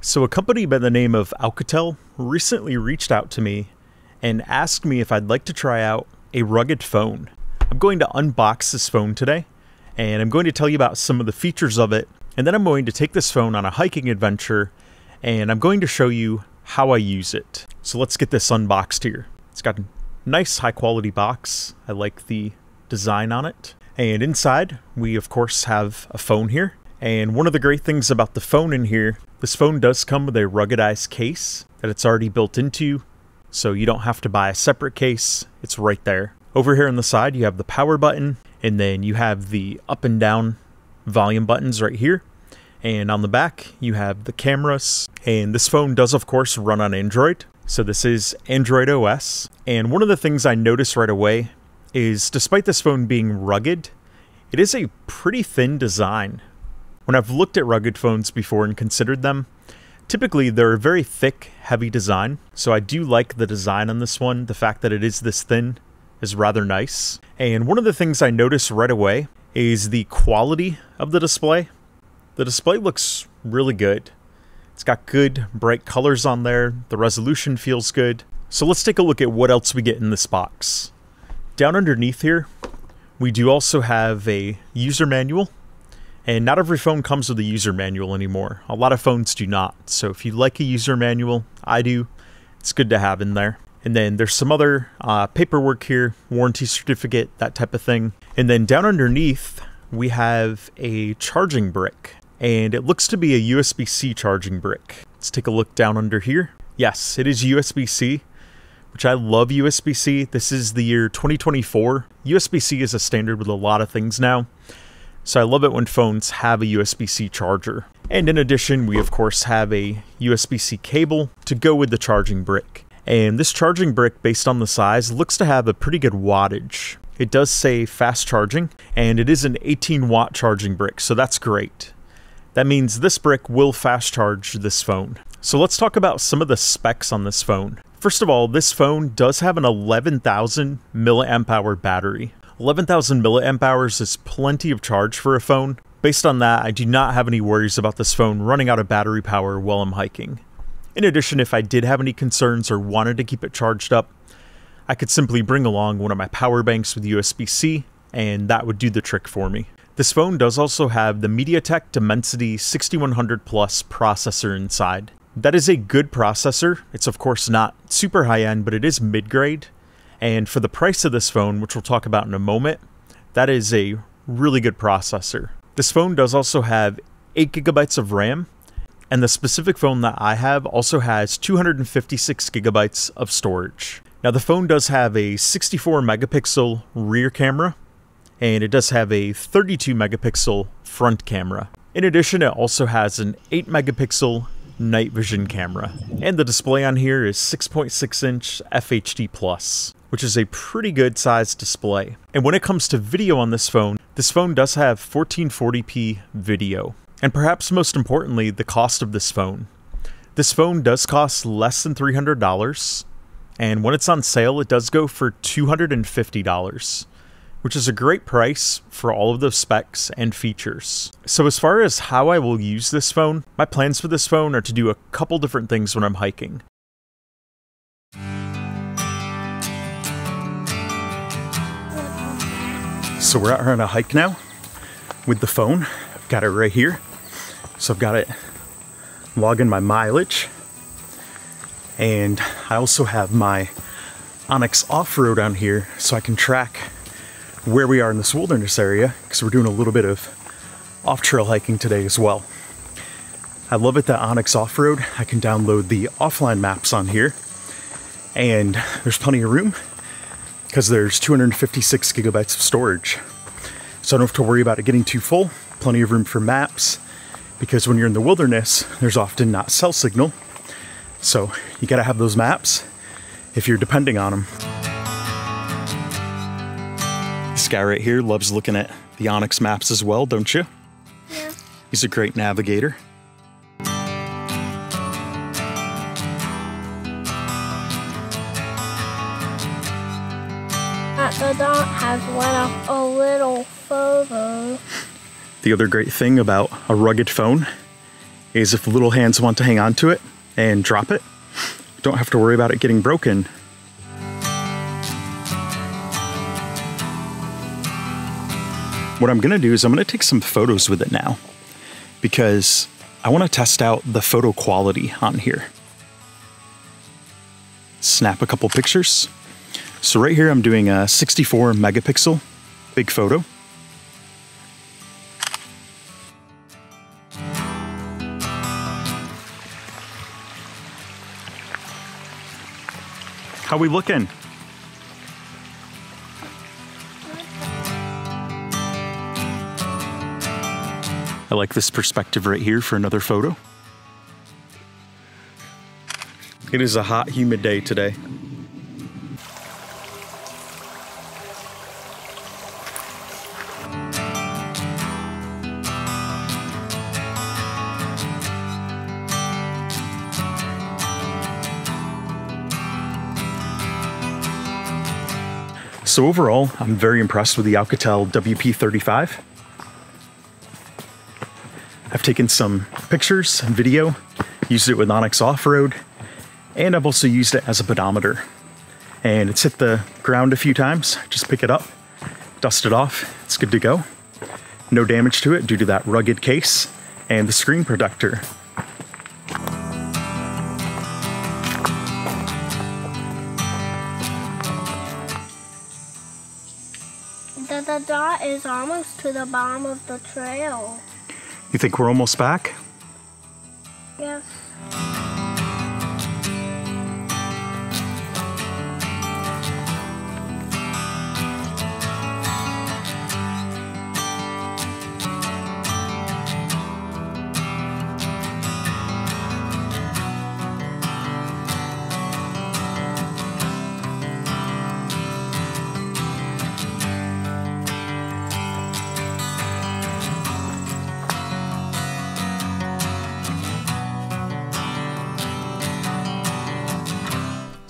So a company by the name of Oukitel recently reached out to me and asked me if I'd like to try out a rugged phone. I'm going to unbox this phone today, and I'm going to tell you about some of the features of it, and then I'm going to take this phone on a hiking adventure, and I'm going to show you how I use it. So let's get this unboxed here. It's got a nice high quality box. I like the design on it. And inside, we of course have a phone here. And one of the great things about the phone in here, this phone does come with a ruggedized case that it's already built into, so you don't have to buy a separate case. It's right there. Over here on the side, you have the power button, and then you have the up and down volume buttons right here. And on the back, you have the cameras. And this phone does, of course, run on Android. So this is Android OS. And one of the things I noticed right away is, despite this phone being rugged, it is a pretty thin design. When I've looked at rugged phones before and considered them, typically they're a very thick, heavy design. So I do like the design on this one. The fact that it is this thin is rather nice. And one of the things I noticed right away is the quality of the display. The display looks really good. It's got good, bright colors on there. The resolution feels good. So let's take a look at what else we get in this box. Down underneath here, we do also have a user manual. And not every phone comes with a user manual anymore. A lot of phones do not. So if you like a user manual, I do. It's good to have in there. And then there's some other paperwork here, warranty certificate, that type of thing. And then down underneath, we have a charging brick. And it looks to be a USB-C charging brick. Let's take a look down under here. Yes, it is USB-C, which I love USB-C. This is the year 2024. USB-C is a standard with a lot of things now. So I love it when phones have a USB-C charger. And in addition, we of course have a USB-C cable to go with the charging brick. And this charging brick, based on the size, looks to have a pretty good wattage. It does say fast charging, and it is an 18-watt charging brick, so that's great. That means this brick will fast charge this phone. So let's talk about some of the specs on this phone. First of all, this phone does have an 11,000 milliamp hour battery. 11,000 milliamp hours is plenty of charge for a phone. Based on that, I do not have any worries about this phone running out of battery power while I'm hiking. In addition, if I did have any concerns or wanted to keep it charged up, I could simply bring along one of my power banks with USB-C, and that would do the trick for me. This phone does also have the MediaTek Dimensity 6100 Plus processor inside. That is a good processor. It's of course not super high-end, but it is mid-grade. And for the price of this phone, which we'll talk about in a moment, that is a really good processor. This phone does also have 8 GB of RAM, and the specific phone that I have also has 256 GB of storage. Now the phone does have a 64 megapixel rear camera, and it does have a 32 megapixel front camera. In addition, it also has an 8 megapixel night vision camera. And the display on here is 6.6-inch FHD+. Which is a pretty good size display. And when it comes to video on this phone does have 1440p video. And perhaps most importantly, the cost of this phone. This phone does cost less than $300, and when it's on sale, it does go for $250, which is a great price for all of those specs and features. So as far as how I will use this phone, my plans for this phone are to do a couple different things when I'm hiking. So we're out here on a hike now with the phone. I've got it right here. So I've got it logging my mileage. And I also have my onX Offroad on here so I can track where we are in this wilderness area, because we're doing a little bit of off-trail hiking today as well. I love it that onX Offroad, I can download the offline maps on here, and there's plenty of room because there's 256 GB of storage. So I don't have to worry about it getting too full. Plenty of room for maps, because when you're in the wilderness, there's often not cell signal. So you gotta have those maps if you're depending on them. This guy right here loves looking at the onX maps as well, don't you? Yeah. He's a great navigator. The dog has went off a little further. The other great thing about a rugged phone is if little hands want to hang on to it and drop it, don't have to worry about it getting broken. What I'm gonna do is I'm gonna take some photos with it now because I wanna test out the photo quality on here. Snap a couple pictures. So right here I'm doing a 64 megapixel big photo. How we looking? I like this perspective right here for another photo. It is a hot, humid day today. So overall, I'm very impressed with the Oukitel WP35. I've taken some pictures and video, used it with onX Offroad, and I've also used it as a pedometer. And it's hit the ground a few times. Just pick it up, dust it off, it's good to go. No damage to it due to that rugged case and the screen protector. The dot is almost to the bottom of the trail. You think we're almost back? Yes.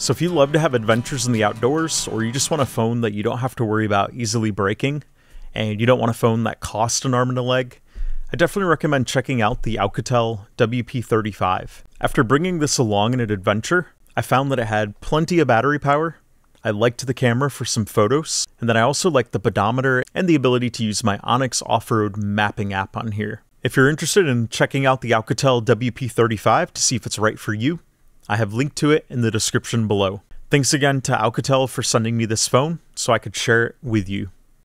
So if you love to have adventures in the outdoors, or you just want a phone that you don't have to worry about easily breaking, and you don't want a phone that costs an arm and a leg, I definitely recommend checking out the Oukitel WP35. After bringing this along in an adventure, I found that it had plenty of battery power, I liked the camera for some photos, and then I also liked the pedometer and the ability to use my onX Offroad mapping app on here. If you're interested in checking out the Oukitel WP35 to see if it's right for you, I have linked to it in the description below. Thanks again to Oukitel for sending me this phone so I could share it with you.